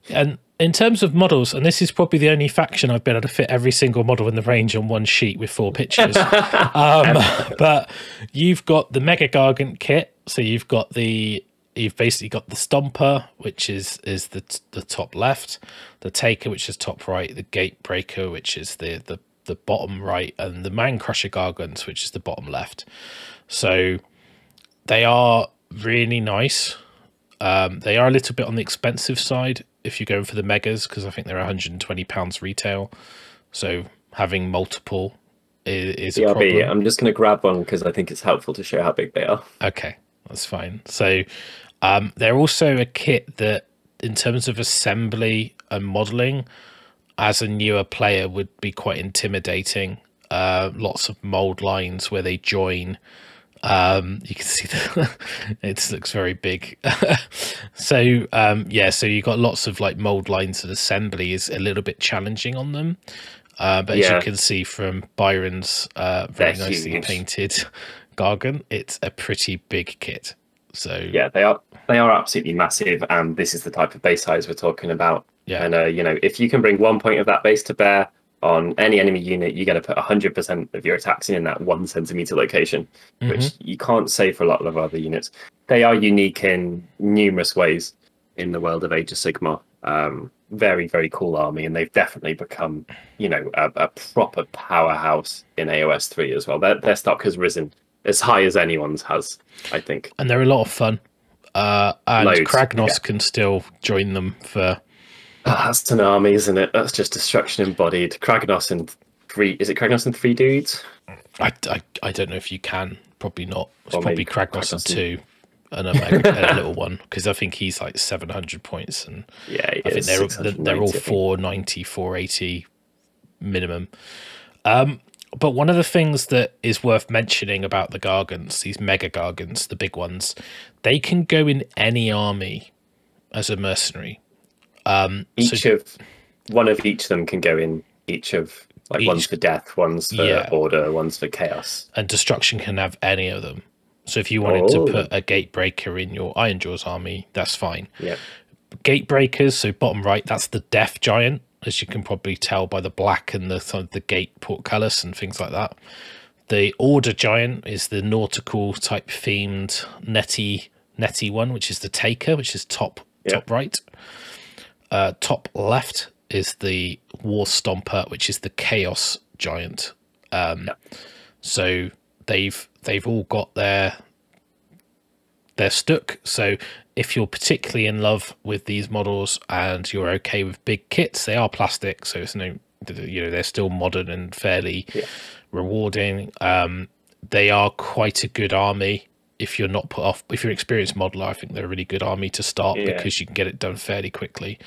And in terms of models, and this is probably the only faction I've been able to fit every single model in the range on one sheet with four pictures. um, but you've got the Mega Gargant kit, so you've got the you've basically got the Stomper, which is is the the top left, the Taker, which is top right, the Gatebreaker, which is the the the bottom right, and the Man Crusher Gargants, which is the bottom left. So they are really nice. Um, they are a little bit on the expensive side if you're going for the megas, because I think they're one hundred and twenty pounds retail. So having multiple is, is a problem. I'm just going to grab one because I think it's helpful to show how big they are. Okay, that's fine. So um, they're also a kit that, in terms of assembly and modelling, as a newer player would be quite intimidating. Uh, lots of mould lines where they join. Um you can see that it looks very big. So um yeah, so you got lots of like mold lines, and assembly is a little bit challenging on them, uh but yeah. as you can see from Byron's uh very They're nicely huge. painted Gargant, it's a pretty big kit. So yeah, they are they are absolutely massive, and this is the type of base size we're talking about. Yeah, and uh you know, if you can bring one point of that base to bear on any enemy unit, you're going to put one hundred percent of your attacks in, in that one centimeter location, mm-hmm. which you can't say for a lot of other units. They are unique in numerous ways in the world of Age of Sigmar. Um, very, very cool army, and they've definitely become, you know, a, a proper powerhouse in A O S three as well. Their, their stock has risen as high as anyone's has, I think. And they're a lot of fun. Uh, and Loads, Kragnos yeah. can still join them for... Oh, that's Tanami, isn't it? That's just destruction embodied. Kragnos and three... Is it Kragnos and three dudes? I, I, I don't know if you can. Probably not. It's or probably Kragnos, Kragnos and two and a, a little one, because I think he's like seven hundred points. And yeah, I think they're, they're all four ninety, four eighty minimum. Um, but one of the things that is worth mentioning about the Gargants, these Mega Gargants, the big ones, they can go in any army as a mercenary. Um, each so, of one of each of them can go in each of like each, one's for death, one's for yeah. order, one's for chaos, and destruction can have any of them. So if you wanted oh. to put a Gatebreaker in your Ironjawz army, that's fine. Yeah, Gatebreakers. So bottom right, that's the Death Giant, as you can probably tell by the black and the sort of the gate portcullis and things like that. The Order Giant is the nautical type themed netty netty one, which is the Taker, which is top yeah. top right. Uh, top left is the War Stomper, which is the Chaos Giant. Um, yeah. So they've they've all got their their stuck. So if you're particularly in love with these models and you're okay with big kits, they are plastic, so it's no you know they're still modern and fairly yeah. rewarding. Um, they are quite a good army. If you're not put off, if you're an experienced modeler, I think they're a really good army to start yeah. because you can get it done fairly quickly.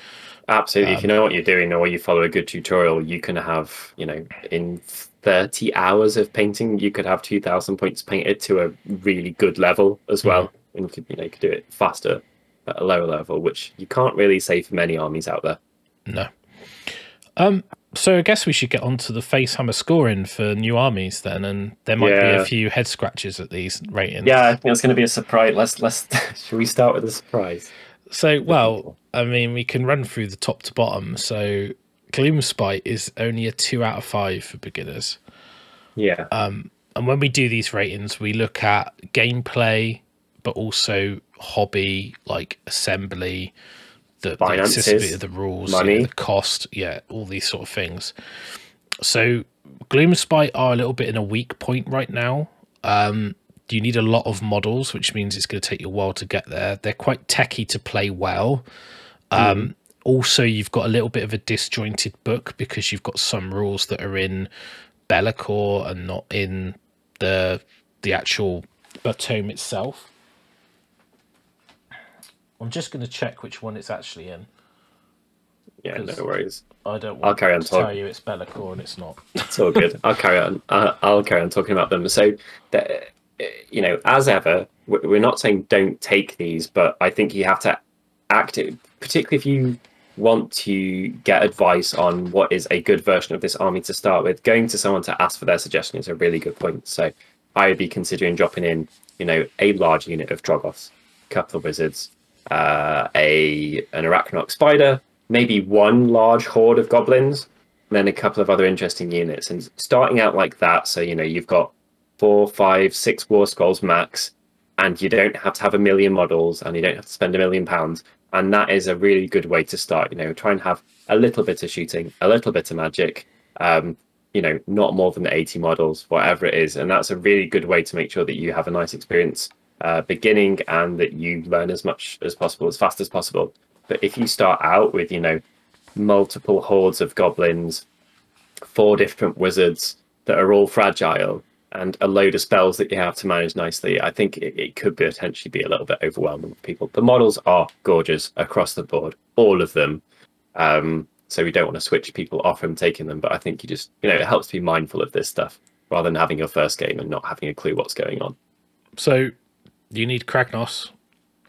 Absolutely. Um, if you know what you're doing or you follow a good tutorial, you can have, you know, in thirty hours of painting, you could have two thousand points painted to a really good level as well. Yeah. And you could, you know, you could do it faster at a lower level, which you can't really say for many armies out there. No. Um, So I guess we should get onto the Facehammer scoring for new armies then, and there might yeah. be a few head scratches at these ratings. Yeah, I think it's going to be a surprise. Let's let's should we start with a surprise? So well, I mean, we can run through the top to bottom. So Gloomspite is only a two out of five for beginners. Yeah. Um, and when we do these ratings, we look at gameplay, but also hobby, like assembly, the finances, the rules, money, you know, the cost, yeah, all these sort of things. So Gloomspite are a little bit in a weak point right now. Um, you need a lot of models, which means it's going to take you a while to get there. They're quite techie to play well. Um, mm. Also, you've got a little bit of a disjointed book because you've got some rules that are in Bellicor and not in the the actual tome itself. I'm just going to check which one it's actually in. Yeah, no worries. I don't want I'll carry on to talk. tell you it's Bellicor and it's not. It's all good. I'll carry on. Uh, I'll carry on talking about them. So, you know, as ever, we're not saying don't take these, but I think you have to act, particularly if you want to get advice on what is a good version of this army to start with. Going to someone to ask for their suggestion is a really good point. So I would be considering dropping in, you know, a large unit of Troggoths, a couple of wizards, uh a an Arachnarok spider, maybe one large horde of goblins, and then a couple of other interesting units, and starting out like that. So, you know, you've got four five six war scrolls max, and you don't have to have a million models, and you don't have to spend a million pounds, and that is a really good way to start. You know, try and have a little bit of shooting, a little bit of magic, um you know, not more than eighty models, whatever it is, and that's a really good way to make sure that you have a nice experience Uh, beginning, and that you learn as much as possible, as fast as possible. But if you start out with, you know, multiple hordes of goblins, four different wizards that are all fragile, and a load of spells that you have to manage nicely, I think it, it could potentially be a little bit overwhelming for people. The models are gorgeous across the board, all of them. Um, so we don't want to switch people off from taking them, but I think you just, you know, it helps to be mindful of this stuff rather than having your first game and not having a clue what's going on. So you need Kragnos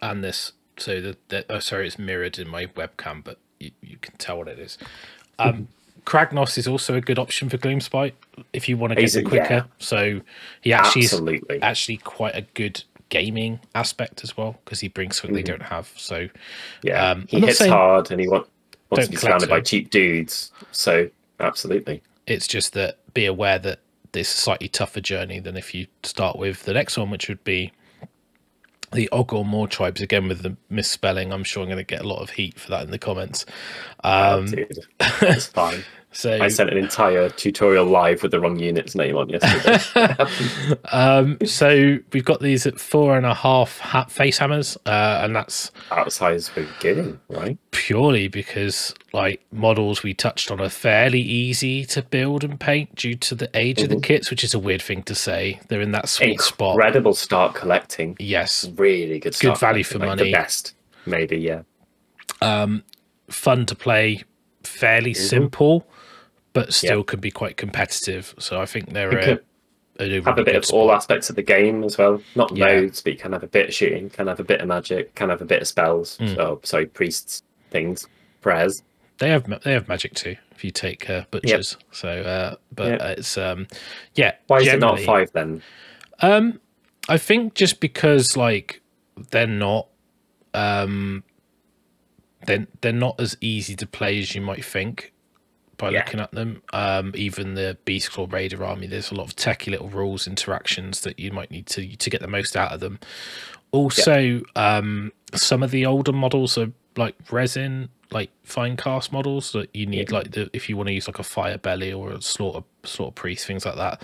and this, so that, that oh, sorry, it's mirrored in my webcam, but you, you can tell what it is. Um, Kragnos is also a good option for Gloomspite if you want to get it quicker. Yeah. So he actually Absolutely. is actually quite a good gaming aspect as well, because he brings what mm-hmm. they don't have. So yeah, um, he hits hard and he want, wants to be surrounded by cheap dudes. So absolutely, it's just that be aware that there's a slightly tougher journey than if you start with the next one, which would be the Ogor Mawtribes, again with the misspelling. I'm sure I'm going to get a lot of heat for that in the comments. Um, oh, dude, it's fine. So I sent an entire tutorial live with the wrong unit's name on yesterday. um, so we've got these at four and a half ha face hammers, uh, and that's outside is beginning, right? Purely because, like, models we touched on are fairly easy to build and paint due to the age mm-hmm. of the kits, which is a weird thing to say. They're in that sweet Incredible spot. Incredible start collecting. Yes, really good. Good value for like money. The best, maybe. Yeah. Um, fun to play. Fairly mm-hmm. simple, but still yeah. can be quite competitive. So I think they're a, a really have a bit of sport. all aspects of the game as well. Not yeah. loads, but you can have a bit of shooting, can have a bit of magic, can have a bit of spells. Mm. So sorry, priests, things, prayers. They have they have magic too. If you take uh, butchers, yep. so uh, but yep. uh, it's um yeah. Why is it not five then? Um, I think just because like they're not um then they're, they're not as easy to play as you might think. By yeah. looking at them, um, even the Beastclaw Raider army, there's a lot of techie little rules interactions that you might need to to get the most out of them. Also, yeah. um, some of the older models are like resin, like fine cast models that you need, yeah. like the, if you want to use like a fire belly or a slaughter slaughter priest, things like that.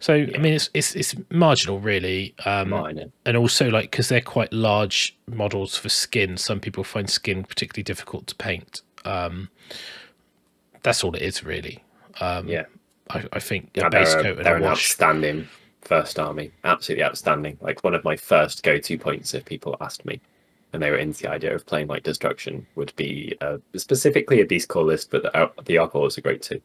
So yeah. I mean, it's it's it's marginal really, um, Minor. and also like because they're quite large models for skin, some people find skin particularly difficult to paint. Um, That's all it is, really. Um, yeah, I, I think a yeah, base coat and a an wash. Outstanding first army, absolutely outstanding. Like one of my first go-to points if people asked me, and they were into the idea of playing like destruction, would be uh, specifically a Beastclaw list, but the uh, the Ogors are great too.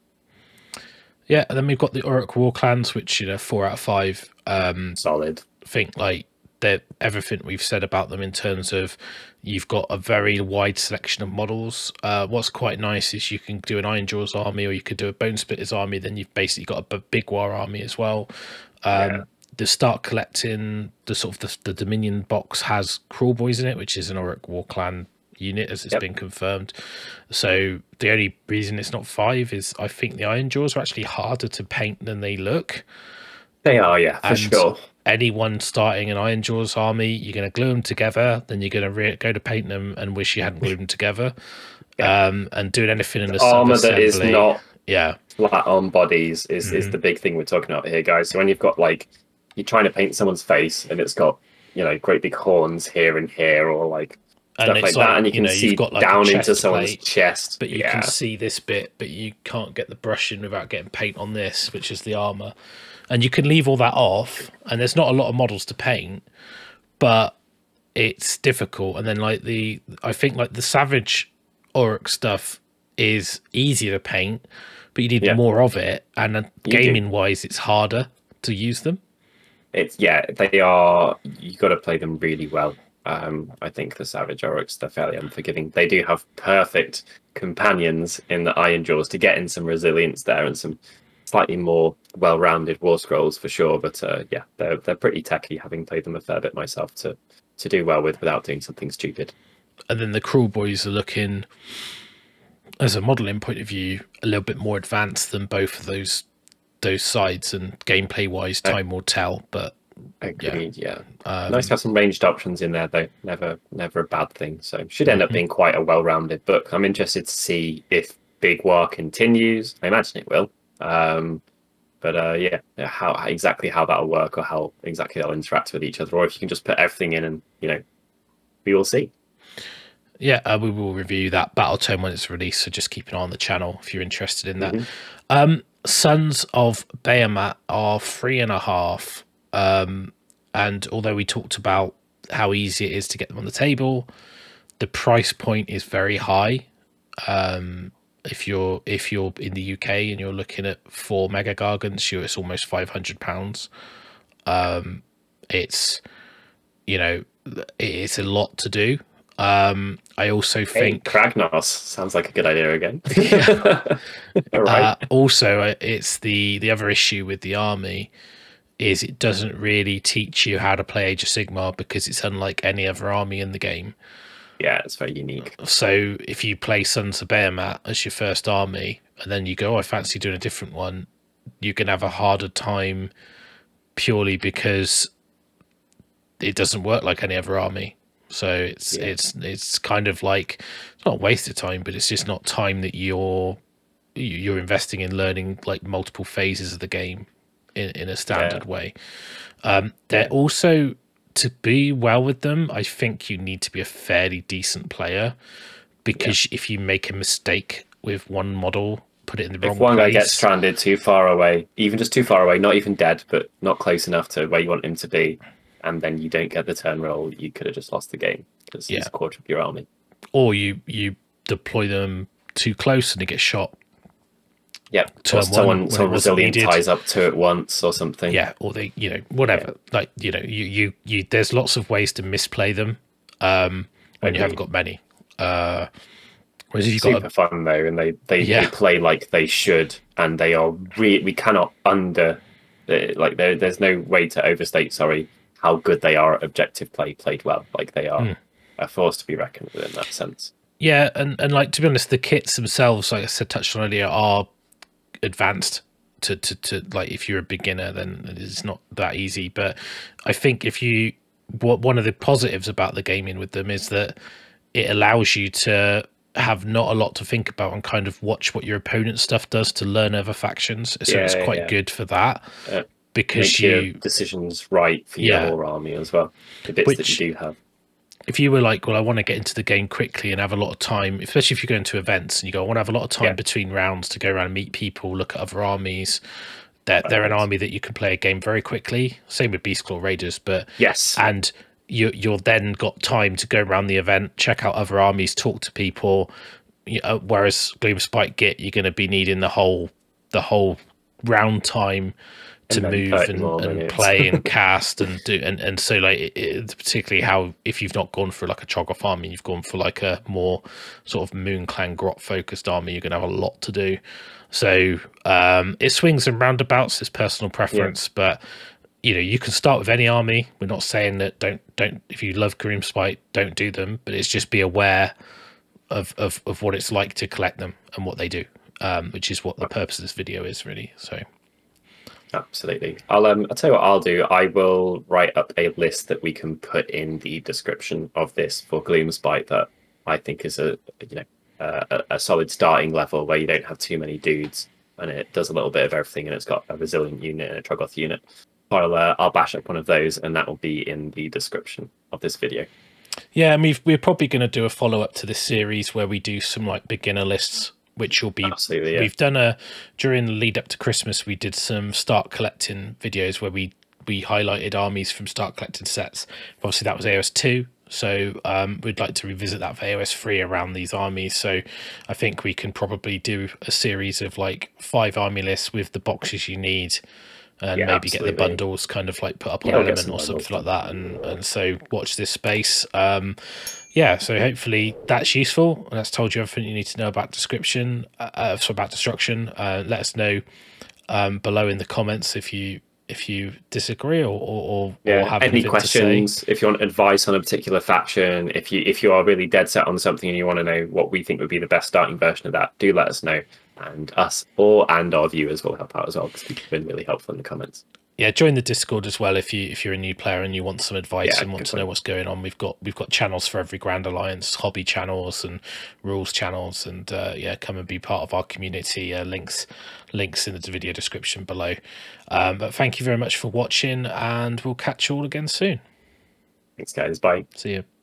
Yeah, and then we've got the Orruk Warclans, which you know four out of five. Um, Solid. Think like they're everything we've said about them in terms of you've got a very wide selection of models. Uh, what's quite nice is you can do an Ironjawz army, or you could do a Bonesplitterz army. Then you've basically got a big war army as well. Um, yeah. To start collecting the sort of the, the Dominion box has Kruleboyz in it, which is an Orruk Warclan unit, as it's yep. been confirmed. So the only reason it's not five is I think the Ironjawz are actually harder to paint than they look. They are, yeah, for and sure. Anyone starting an Ironjawz army, you're going to glue them together, then you're going to go to paint them and wish you hadn't glued them together. Yeah. Um, and doing anything in the armor that is not yeah flat on bodies is mm-hmm. is the big thing we're talking about here, guys. So when you've got like you're trying to paint someone's face and it's got, you know, great big horns here and here, or like and stuff like, like that, and you, you can know, see you've got like down into someone's plate, chest, but you yeah. can see this bit, but you can't get the brush in without getting paint on this, which is the armor. And you can leave all that off, and there's not a lot of models to paint, but it's difficult. And then like the I think like the Savage Orruk stuff is easier to paint, but you need yeah. more of it, and gaming wise it's harder to use them. It's yeah, they are. You got to play them really well. Um, I think the Savage Orruks, they're fairly unforgiving. They do have perfect companions in the Ironjawz to get in some resilience there and some slightly more well-rounded war scrolls for sure. But uh, yeah, they're they're pretty techy, having played them a fair bit myself to to do well with without doing something stupid. And then the Kruleboyz are looking, as a modelling point of view, a little bit more advanced than both of those. Those sides, and gameplay wise time will tell, but agreed, yeah, yeah. Um, nice to have some ranged options in there though, never never a bad thing, so should end mm-hmm. up being quite a well-rounded book. I'm interested to see if Big War continues. I imagine it will, um but uh yeah, how exactly how that'll work, or how exactly they'll interact with each other, or if you can just put everything in, and you know, we will see. Yeah, uh, we will review that battle tome when it's released, so just keep an eye on the channel if you're interested in that. Mm-hmm. um Sons of Behemat are three and a half, um, and although we talked about how easy it is to get them on the table, the price point is very high. Um, if you're if you're in the U K and you're looking at four Mega Gargants, you it's almost five hundred pounds. Um, it's you know it's a lot to do. Um, I also hey, think Kragnos sounds like a good idea again. yeah. right. uh, also, it's the the other issue with the army is it doesn't really teach you how to play Age of Sigmar, because it's unlike any other army in the game. Yeah, it's very unique. So if you play Sons of Behemat as your first army, and then you go, oh, I fancy doing a different one, you can have a harder time purely because it doesn't work like any other army. So it's yeah. it's it's kind of like it's not a waste of time, but it's just not time that you're you're investing in learning like multiple phases of the game in, in a standard yeah. way. Um, they're also, to be well with them, I think you need to be a fairly decent player, because yeah. if you make a mistake with one model, put it in the wrong place. If one guy gets stranded too far away, even just too far away, not even dead, but not close enough to where you want him to be, and then you don't get the turn roll, you could have just lost the game, because yeah. it's a quarter of your army. Or you you deploy them too close and they get shot. Yeah, turn someone someone resilient ties up to it once or something. Yeah, or they, you know, whatever. Yeah. Like, you know, you, you you there's lots of ways to misplay them um, when okay. you haven't got many. Uh, whereas if you've got super a... fun though, and they they, yeah. they play like they should, and they are re we cannot under like there there's no way to overstate. Sorry. How good they are at objective play played well. Like they are mm. a force to be reckoned with in that sense. Yeah, and, and like to be honest, the kits themselves, like I said, touched on earlier, are advanced to, to, to like if you're a beginner, then it's not that easy. But I think if you what one of the positives about the gaming with them is that it allows you to have not a lot to think about and kind of watch what your opponent's stuff does to learn other factions. So yeah, it's quite yeah. good for that. Yeah. Because Make you your decisions right for yeah. your army as well, the bits Which, that you do have. If you were like, well, I want to get into the game quickly and have a lot of time, especially if you go into events and you go, I want to have a lot of time yeah. between rounds to go around and meet people, look at other armies. They're, right. they're an army that you can play a game very quickly. Same with Beastclaw Raiders, but yes, and you you're then got time to go around the event, check out other armies, talk to people. You know, whereas Gloomspite Gitz, you're going to be needing the whole the whole round time. to and move and, and play and cast and do and and so like it, particularly how if you've not gone for like a Troggoth army, you've gone for like a more sort of Moonclan Grot focused army, you're gonna have a lot to do. So um it swings and roundabouts, it's personal preference, yeah. but you know, you can start with any army. We're not saying that don't don't if you love Gloomspite, don't do them, but it's just be aware of of of what it's like to collect them and what they do, um which is what the purpose of this video is really. So absolutely. I'll um I'll tell you what I'll do. I will write up a list that we can put in the description of this for Gloomspite that I think is a you know a, a solid starting level where you don't have too many dudes and it does a little bit of everything and it's got a resilient unit and a Troggoth unit. I'll uh, I'll bash up one of those and that will be in the description of this video. Yeah, I mean we're probably going to do a follow up to this series where we do some like beginner lists. Which will be yeah. we've done a during the lead up to Christmas. We did some start collecting videos where we we highlighted armies from start collecting sets. Obviously, that was A O S two, so um, we'd like to revisit that for A O S three around these armies. So I think we can probably do a series of like five army lists with the boxes you need, and yeah, maybe absolutely. get the bundles kind of like put up on yeah, element or something like that. And and so watch this space. Um, Yeah, so hopefully that's useful and that's told you everything you need to know about description, uh, so about destruction. Uh, let us know um, below in the comments if you if you disagree or or, or, yeah, or have any questions. To say. If you want advice on a particular faction, if you if you are really dead set on something and you want to know what we think would be the best starting version of that, do let us know, and us or and our viewers will help out as well because it's been really helpful in the comments. Yeah, join the Discord as well if you if you're a new player and you want some advice yeah, and want to point. know what's going on. We've got we've got channels for every Grand Alliance, hobby channels and rules channels, and uh, yeah, come and be part of our community. Uh, links links in the video description below. Um, but thank you very much for watching, and we'll catch you all again soon. Thanks, guys. Bye. See you.